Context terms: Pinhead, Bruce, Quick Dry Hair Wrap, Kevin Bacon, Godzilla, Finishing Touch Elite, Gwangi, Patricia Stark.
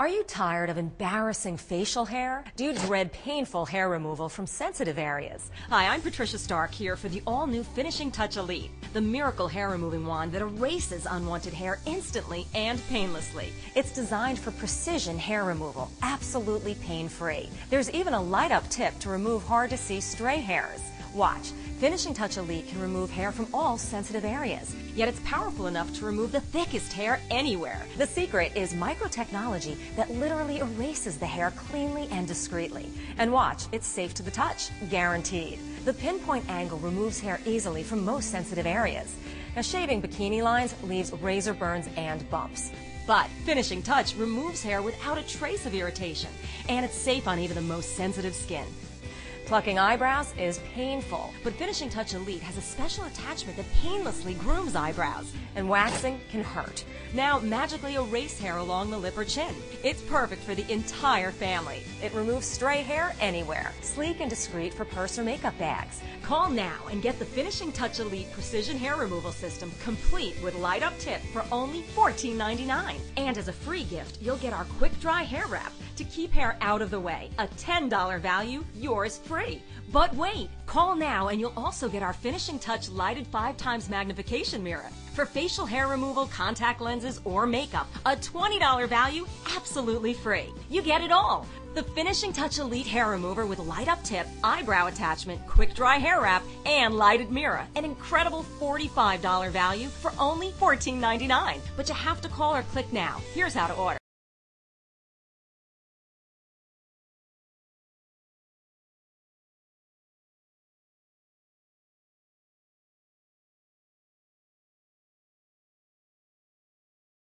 Are you tired of embarrassing facial hair? Do you dread painful hair removal from sensitive areas? Hi, I'm Patricia Stark here for the all-new Finishing Touch Elite, the miracle hair removing wand that erases unwanted hair instantly and painlessly. It's designed for precision hair removal, absolutely pain-free. There's even a light-up tip to remove hard-to-see stray hairs. Watch. Finishing Touch Elite can remove hair from all sensitive areas, yet it's powerful enough to remove the thickest hair anywhere. The secret is microtechnology that literally erases the hair cleanly and discreetly. And watch, it's safe to the touch, guaranteed. The pinpoint angle removes hair easily from most sensitive areas. Now, shaving bikini lines leaves razor burns and bumps. But Finishing Touch removes hair without a trace of irritation, and it's safe on even the most sensitive skin. Plucking eyebrows is painful, but Finishing Touch Elite has a special attachment that painlessly grooms eyebrows, and waxing can hurt. Now magically erase hair along the lip or chin. It's perfect for the entire family. It removes stray hair anywhere. Sleek and discreet for purse or makeup bags. Call now and get the Finishing Touch Elite Precision Hair Removal System complete with light-up tip for only $14.99. And as a free gift, you'll get our quick dry hair wrap to keep hair out of the way. A $10 value, yours free. But wait, call now and you'll also get our Finishing Touch lighted 5x magnification mirror for facial hair removal, contact lenses, or makeup. A $20 value, absolutely free. You get it all. The Finishing Touch Elite hair remover with light up tip, eyebrow attachment, quick dry hair wrap, and lighted mirror. An incredible $45 value for only $14.99. But you have to call or click now. Here's how to order.